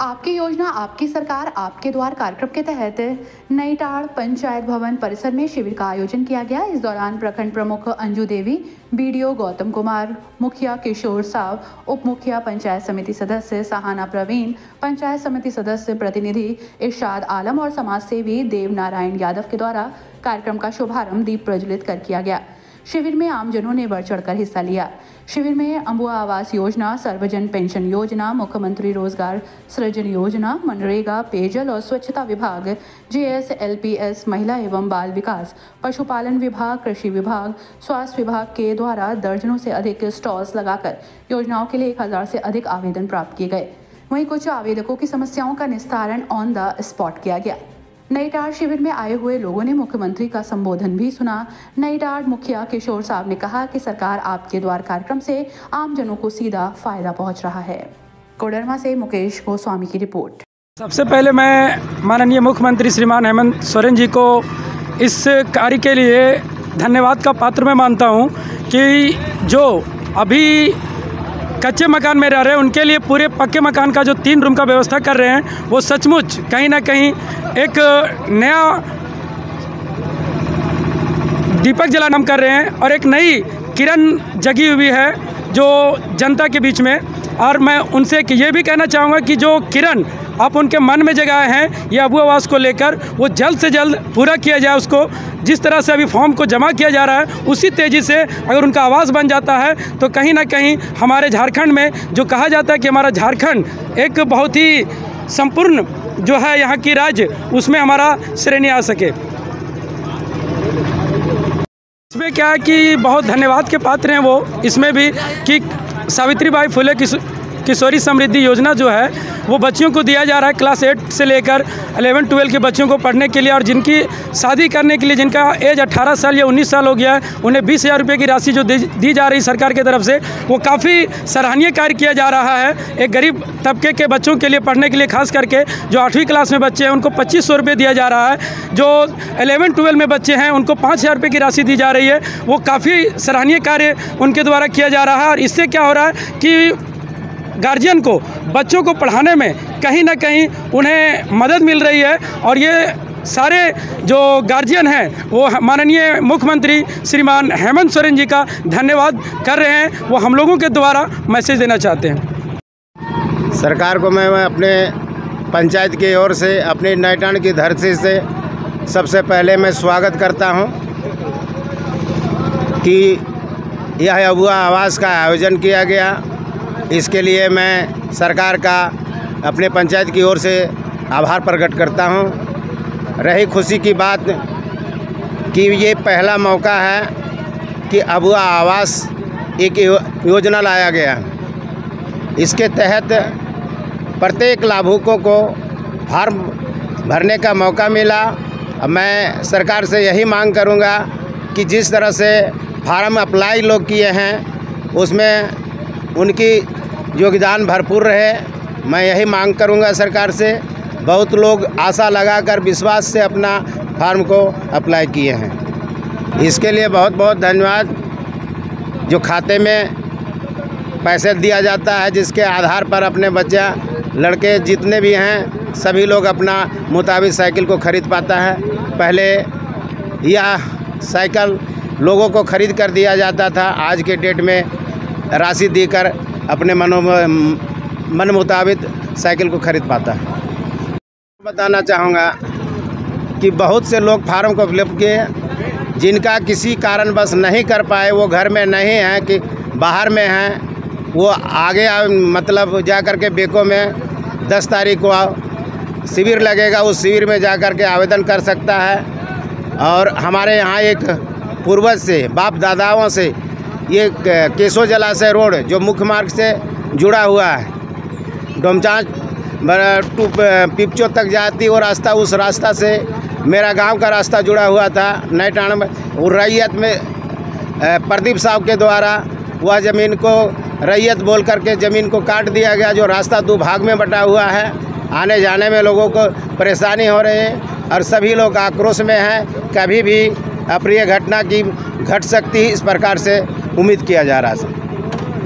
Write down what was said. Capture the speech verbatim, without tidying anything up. आपकी योजना आपकी सरकार आपके द्वार कार्यक्रम के तहत नईटाड़ पंचायत भवन परिसर में शिविर का आयोजन किया गया। इस दौरान प्रखंड प्रमुख अंजू देवी, बीडीओ गौतम कुमार, मुखिया किशोर साव, उप मुखिया पंचायत समिति सदस्य सहाना प्रवीण, पंचायत समिति सदस्य प्रतिनिधि इरशाद आलम और समाज सेवी देव नारायण यादव के द्वारा कार्यक्रम का शुभारंभ दीप प्रज्वलित कर किया गया। शिविर में आमजनों ने बढ़ चढ़कर हिस्सा लिया। शिविर में अबुआ आवास योजना, सर्वजन पेंशन योजना, मुख्यमंत्री रोजगार सृजन योजना, मनरेगा, पेयजल और स्वच्छता विभाग, G S L P S, महिला एवं बाल विकास, पशुपालन विभाग, कृषि विभाग, स्वास्थ्य विभाग के द्वारा दर्जनों से अधिक स्टॉल्स लगाकर योजनाओं के लिए एक हज़ार से अधिक आवेदन प्राप्त किए गए। वहीं कुछ आवेदकों की समस्याओं का निस्तारण ऑन द स्पॉट किया गया। नईटाड़ शिविर में आए हुए लोगों ने मुख्यमंत्री का संबोधन भी सुना। नईटाड़ मुखिया किशोर साहब ने कहा कि सरकार आपके द्वार कार्यक्रम से आमजनों को सीधा फायदा पहुंच रहा है। कोडरमा से मुकेश गोस्वामी की रिपोर्ट। सबसे पहले मैं माननीय मुख्यमंत्री श्रीमान हेमंत सोरेन जी को इस कार्य के लिए धन्यवाद का पात्र मैं मानता हूँ कि जो अभी कच्चे मकान में रह रहे हैं उनके लिए पूरे पक्के मकान का जो तीन रूम का व्यवस्था कर रहे हैं वो सचमुच कहीं ना कहीं एक नया दीपक जलाना कर रहे हैं और एक नई किरण जगी हुई है जो जनता के बीच में। और मैं उनसे ये भी कहना चाहूँगा कि जो किरण आप उनके मन में जगाए हैं ये अबुआ आवास को लेकर, वो जल्द से जल्द पूरा किया जाए। उसको जिस तरह से अभी फॉर्म को जमा किया जा रहा है उसी तेज़ी से अगर उनका आवास बन जाता है तो कहीं ना कहीं हमारे झारखंड में जो कहा जाता है कि हमारा झारखंड एक बहुत ही संपूर्ण जो है यहाँ की राज्य, उसमें हमारा श्रेणी आ सके। इसमें क्या है कि बहुत धन्यवाद के पात्र हैं वो इसमें भी कि सावित्री बाई फुले की किशोरी समृद्धि योजना जो है वो बच्चियों को दिया जा रहा है क्लास एट से लेकर एलेवन ट्वेल्व के बच्चों को पढ़ने के लिए, और जिनकी शादी करने के लिए जिनका एज अट्ठारह साल या उन्नीस साल हो गया है उन्हें बीस हज़ार रुपये की राशि जो दी जा रही सरकार की तरफ से वो काफ़ी सराहनीय कार्य किया जा रहा है। एक गरीब तबके के बच्चों के लिए पढ़ने के लिए खास करके जो आठवीं क्लास में बच्चे हैं उनको पच्चीस सौ रुपये दिया जा रहा है, जो एलेवन ट्वेल्व में बच्चे हैं उनको पाँच हज़ार रुपये की राशि दी जा रही है। वो काफ़ी सराहनीय कार्य उनके द्वारा किया जा रहा है और इससे क्या हो रहा है कि गार्जियन को बच्चों को पढ़ाने में कहीं ना कहीं उन्हें मदद मिल रही है। और ये सारे जो गार्जियन हैं वो माननीय मुख्यमंत्री श्रीमान हेमंत सोरेन जी का धन्यवाद कर रहे हैं। वो हम लोगों के द्वारा मैसेज देना चाहते हैं। सरकार को मैं अपने पंचायत की ओर से अपने नैटाण की धरती से सबसे पहले मैं स्वागत करता हूं कि यह अबुआ आवास का आयोजन किया गया। इसके लिए मैं सरकार का अपने पंचायत की ओर से आभार प्रकट करता हूं। रही खुशी की बात कि ये पहला मौका है कि अबुआ आवास एक योजना लाया गया। इसके तहत प्रत्येक लाभुकों को फार्म भरने का मौका मिला। मैं सरकार से यही मांग करूंगा कि जिस तरह से फार्म अप्लाई लोग किए हैं उसमें उनकी योगदान भरपूर रहे। मैं यही मांग करूंगा सरकार से। बहुत लोग आशा लगाकर विश्वास से अपना फार्म को अप्लाई किए हैं। इसके लिए बहुत बहुत धन्यवाद। जो खाते में पैसे दिया जाता है जिसके आधार पर अपने बच्चा लड़के जितने भी हैं सभी लोग अपना मुताबिक साइकिल को खरीद पाता है। पहले यह साइकिल लोगों को खरीद कर दिया जाता था, आज के डेट में राशि देकर अपने मनो मन मुताबिक साइकिल को खरीद पाता है। बताना चाहूँगा कि बहुत से लोग फार्म को फिलअप किए, जिनका किसी कारणवश नहीं कर पाए, वो घर में नहीं हैं कि बाहर में हैं, वो आगे मतलब जा कर के बेको में दस तारीख को शिविर लगेगा, उस शिविर में जा कर के आवेदन कर सकता है। और हमारे यहाँ एक पूर्वज से बाप दादाओं से ये केशव जलाशय रोड जो मुख्य मार्ग से जुड़ा हुआ है, डोमचाच टू पिपचो तक जाती वो रास्ता, उस रास्ता से मेरा गांव का रास्ता जुड़ा हुआ था। नैटाण रैयत में प्रदीप साहब के द्वारा वह ज़मीन को रैयत बोल करके ज़मीन को काट दिया गया। जो रास्ता दो भाग में बटा हुआ है, आने जाने में लोगों को परेशानी हो रही है और सभी लोग आक्रोश में हैं। कभी भी अप्रिय घटना की घट सकती है, इस प्रकार से उम्मीद किया जा रहा है।